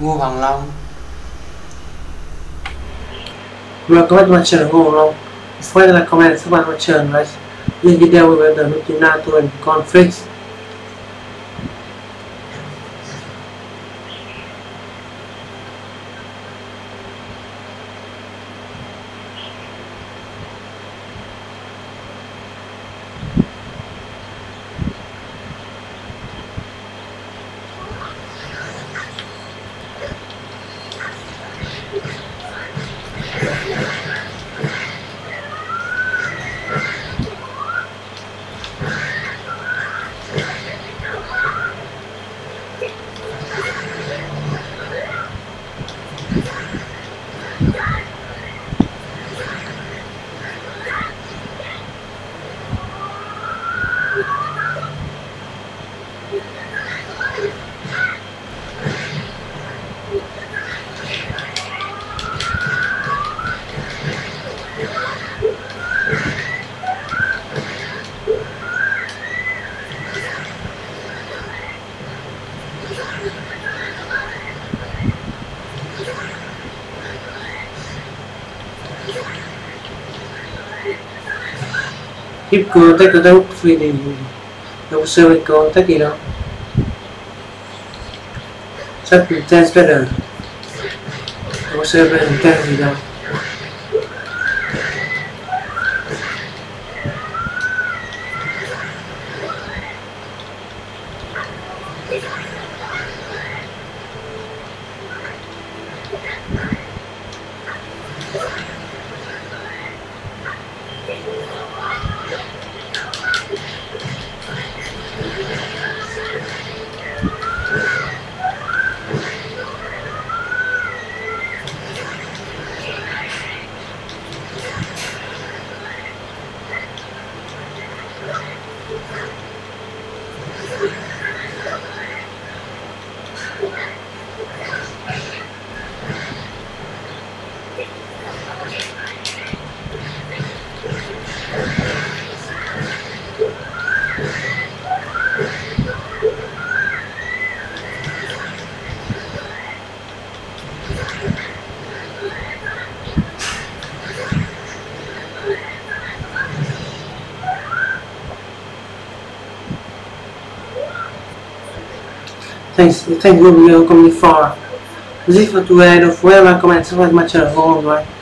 vua Hoàng Long. Và các bạn chờ vua Hoàng Long. Despite the comments, các bạn chờ là this video will be the Mukina to a conflict. Keep going, take a look, feeling. Don't say it, go, take it up. Such intense better. Don't say it, intense enough. Thank you for coming far. This is for today. Don't forget to comment, subscribe, and share.